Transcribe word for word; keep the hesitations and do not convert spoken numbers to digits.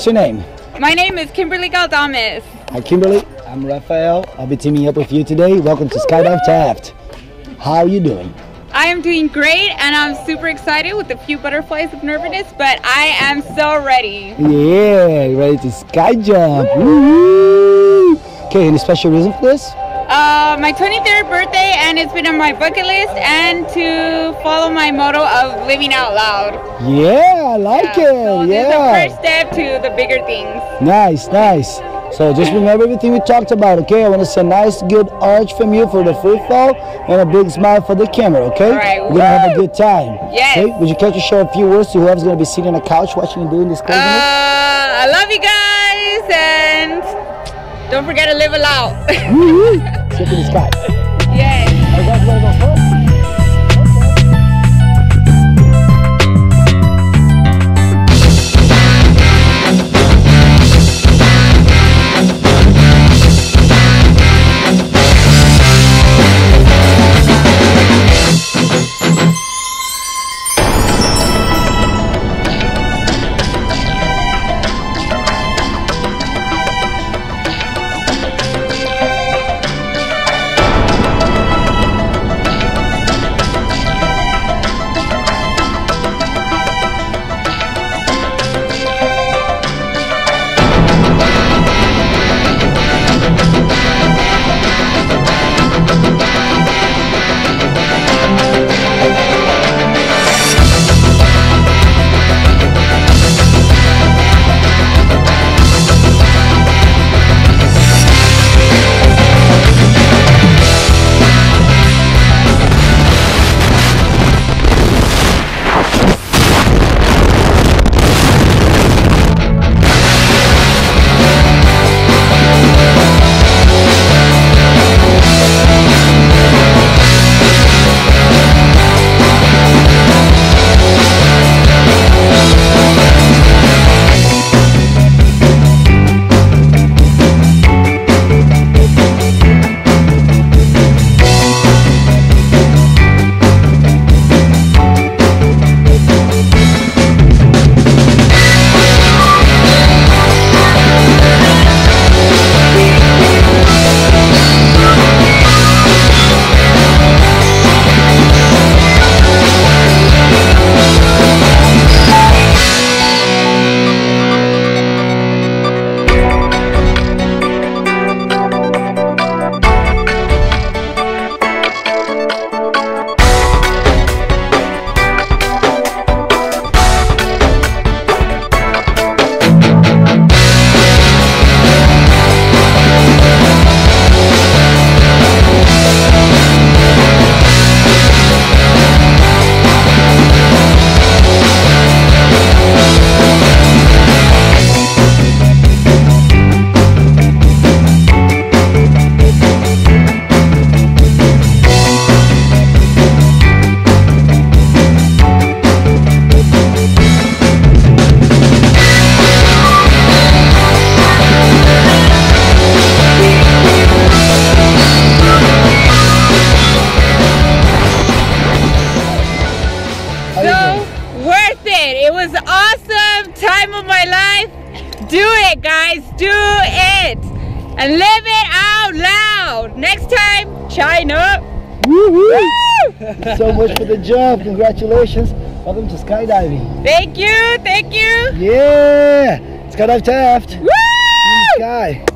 What's your name? My name is Kimberly Galdames. Hi Kimberly, I'm Rafael. I'll be teaming up with you today. Welcome to Skydive Taft. How are you doing? I am doing great and I'm super excited with a few butterflies of nervousness, but I am so ready. Yeah, ready to sky jump. Woo! Okay, any special reason for this? Uh, my twenty-third birthday, and it's been on my bucket list, and to follow my motto of living out loud. Yeah, I like yeah. it. So yeah. This is the first step to the bigger things. Nice, nice. So just remember everything we talked about, okay? I want to see a nice, good arch from you for the free fall and a big smile for the camera, okay? All right. We're going to have a good time. Yes. Okay? Would you care to share a few words to whoever's going to be sitting on the couch watching you doing this crazy? Uh, I love you guys, and don't forget to live it out. Woo-hoo. Get to the sky. Yes. It was an awesome time of my life. Do it, guys, do it. And live it out loud. Next time, China. Woo-hoo. Woo! Thank you so much for the job. Congratulations. Welcome to skydiving. Thank you, thank you. Yeah, Skydive Taft. Woo! In the sky.